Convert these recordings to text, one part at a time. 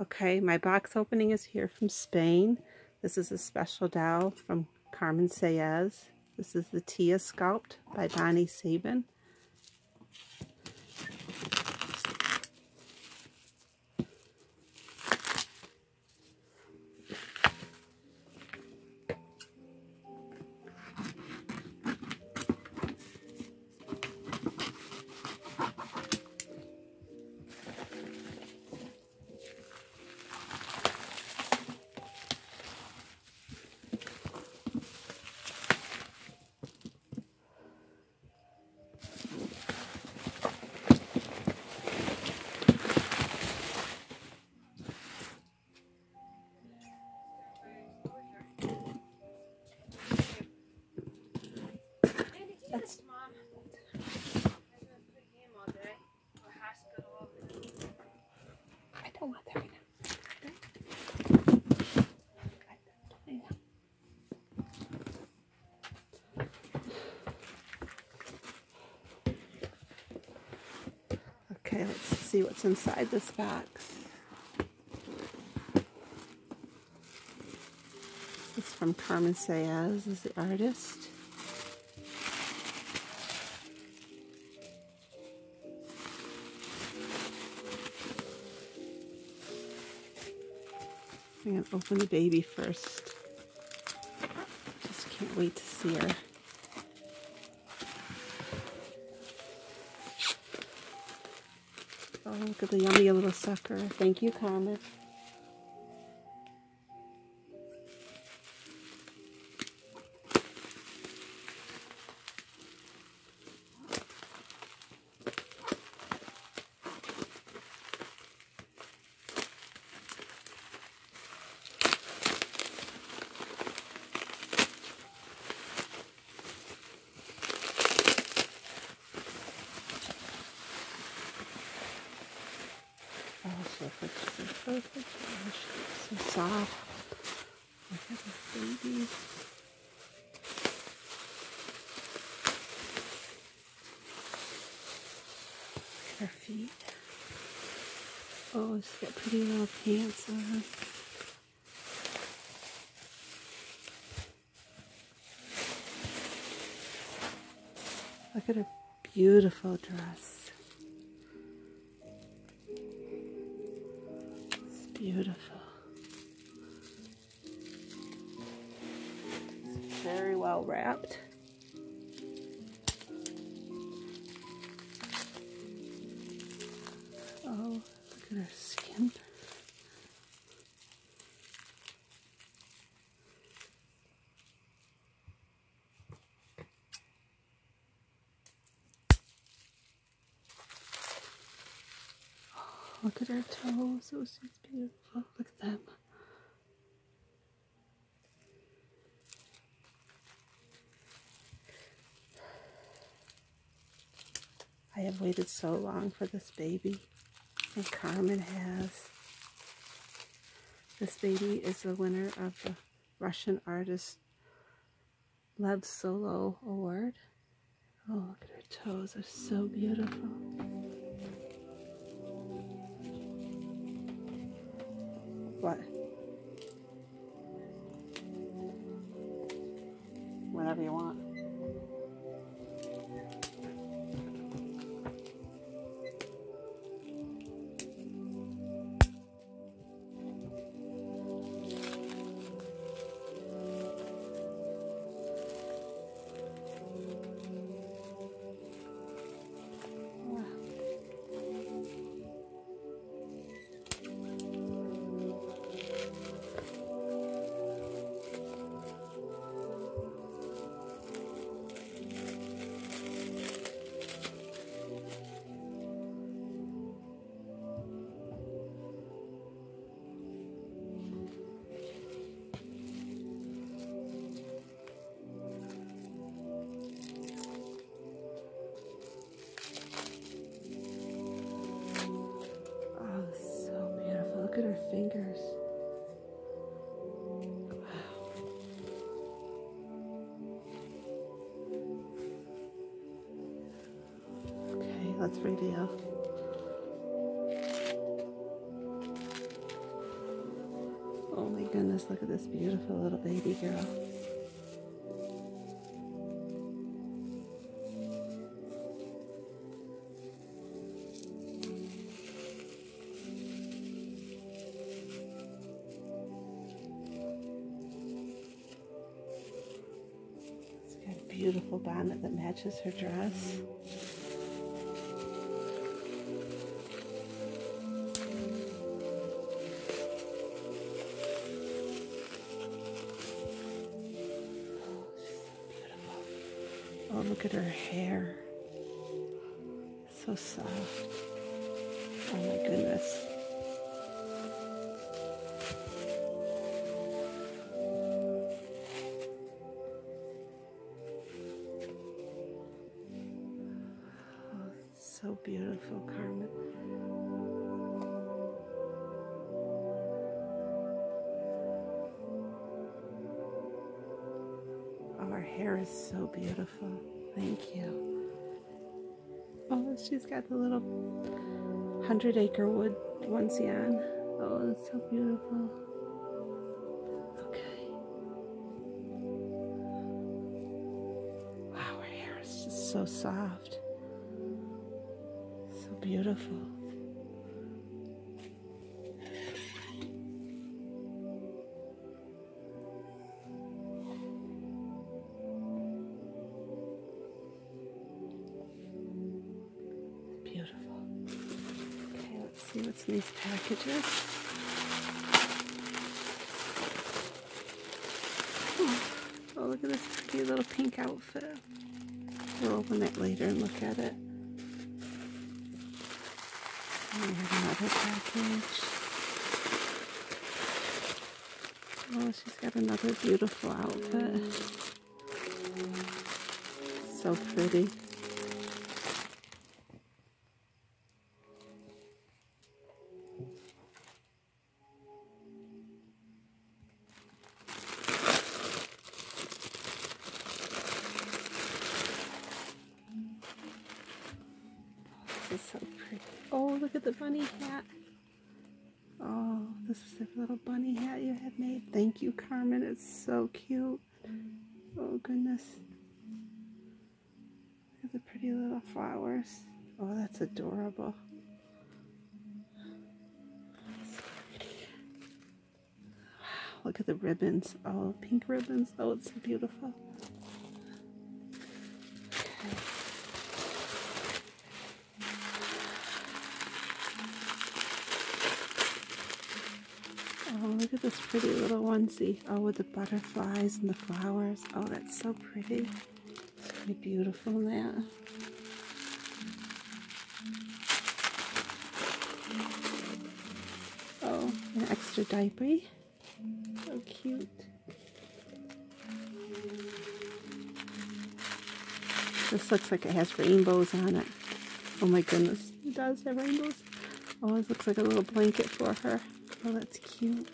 Okay, my box opening is here from Spain. This is a special doll from Carmen Saiz. This is the Tia Sculpt by Bonnie Sieben. Okay, let's see what's inside this box. This is from Carmen Saiz, is the artist. I'm going to open the baby first. Just can't wait to see her. Oh, look at the yummy little sucker. Thank you, Carmen. Perfect. So soft. Look at this baby. Look at her feet. Oh, she's got pretty little pants on her. Look at her beautiful dress. Beautiful. It's very well wrapped. Oh, look at her skin. Look at her toes. Oh, she's beautiful. Look at them. I have waited so long for this baby, and Carmen has. This baby is the winner of the Russian artist Lev Solo Award. Oh, look at her toes. They're so beautiful. What? Whatever you want. Fingers. Wow. Okay, let's reveal. goodness, look at this beautiful little baby girl. It's got a beautiful bonnet that matches her dress. Oh, look at her hair, so soft. Oh my goodness. Oh, so beautiful, Carmen. Our hair is so beautiful. Thank you. Oh, she's got the little 100 Acre Wood onesie on. Oh, that's so beautiful. Okay. Wow, her hair is just so soft. So beautiful. Beautiful. Okay, let's see what's in these packages. Oh, look at this cute little pink outfit. We'll open it later and look at it. And we have another package. Oh, she's got another beautiful outfit. So pretty. This is so pretty. Oh, look at the bunny hat. Oh, this is the little bunny hat you have made. Thank you, Carmen. It's so cute. Oh, goodness. Look at the pretty little flowers. Oh, that's adorable. Wow, look at the ribbons. Oh, pink ribbons. Oh, it's so beautiful. Oh, look at this pretty little onesie. Oh, with the butterflies and the flowers. Oh, that's so pretty. It's really beautiful, that. Oh, an extra diaper. So cute. This looks like it has rainbows on it. Oh my goodness, it does have rainbows. Oh, this looks like a little blanket for her. Oh, that's cute.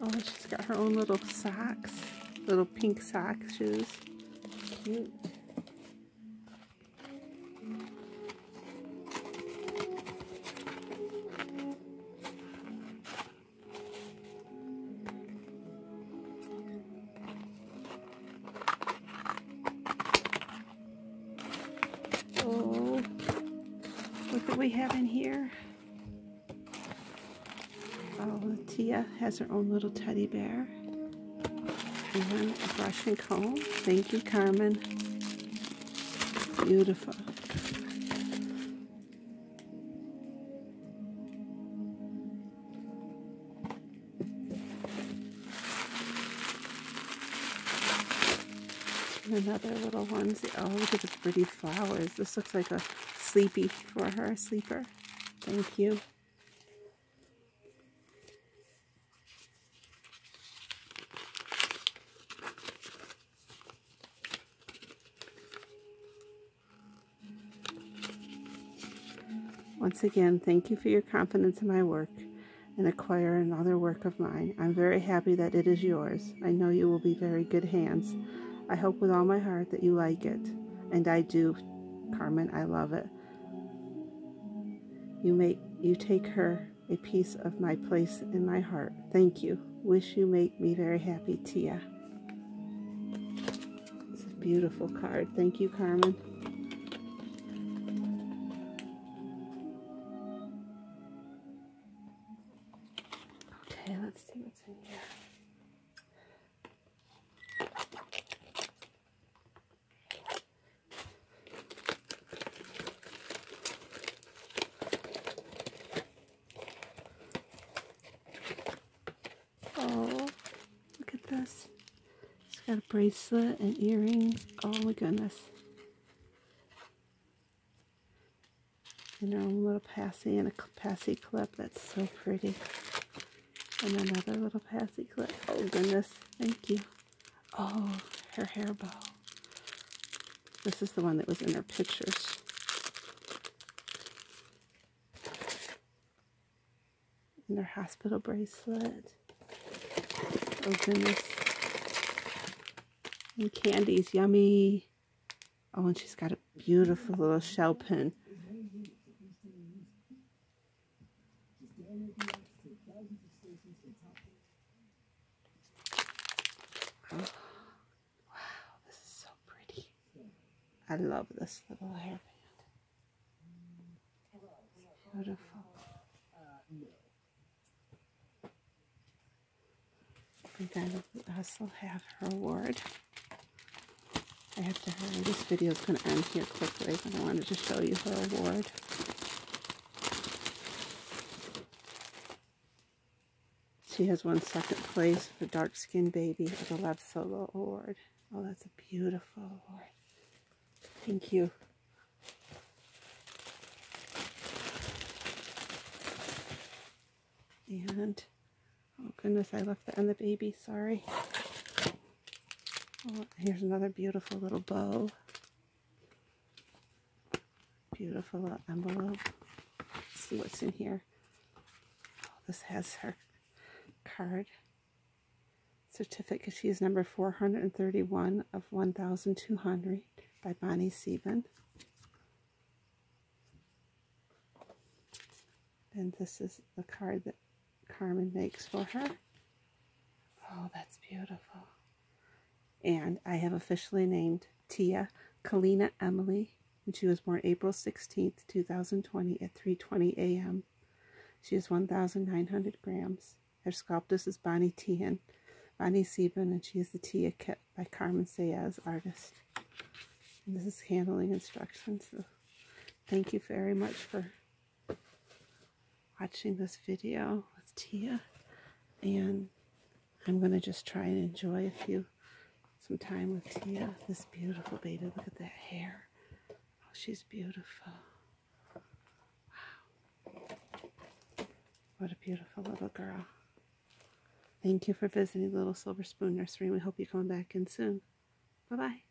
Oh, she's got her own little socks. Little pink sock shoes. Cute. Look what we have in here. Oh, Tia has her own little teddy bear. And then a brush and comb. Thank you, Carmen. Beautiful. And another little onesie. Oh, look at the pretty flowers. This looks like a sleepy for her, sleeper. Thank you. Once again, thank you for your confidence in my work and acquire another work of mine. I'm very happy that it is yours. I know you will be very good hands. I hope with all my heart that you like it. And I do, Carmen. I love it. You take her a piece of my place in my heart. Thank you. Wish you make me very happy, Tia. It's a beautiful card. Thank you, Carmen. Okay, let's see what's in here. Got a bracelet and earrings. Oh my goodness. And her own little passy and a passy clip. That's so pretty. And another little passy clip. Oh goodness. Thank you. Oh, her hair bow. This is the one that was in her pictures. And her hospital bracelet. Oh goodness. And candies, yummy. Oh, and she's got a beautiful little shell pin. Oh, wow, this is so pretty. I love this little hairband. Beautiful. And then I also have her award. I have to hurry. This video is going to end here quickly, but I wanted to show you her award. She has won second place for Dark Skin Baby at the Lev Solo Award. Oh, that's a beautiful award. Thank you. And, oh goodness, I left that on the baby, sorry. Oh, here's another beautiful little bow. Beautiful little envelope. Let's see what's in here. Oh, this has her card. Certificate. She is number 431 of 1,200 by Bonnie Sieben. And this is the card that Carmen makes for her. Oh, that's beautiful. And I have officially named Tia Kalina Emily, and she was born April 16th, 2020 at 3:20 a.m. She is 1,900 grams. Her sculptress is Bonnie Sieben, and she is the Tia Kit by Carmen Saiz artist. And this is handling instructions. So thank you very much for watching this video with Tia. And I'm going to just try and enjoy a few some time with Tia. This beautiful baby. Look at that hair. Oh, she's beautiful. Wow. What a beautiful little girl. Thank you for visiting Little Silver Spoon Nursery. We hope you come back in soon. Bye-bye.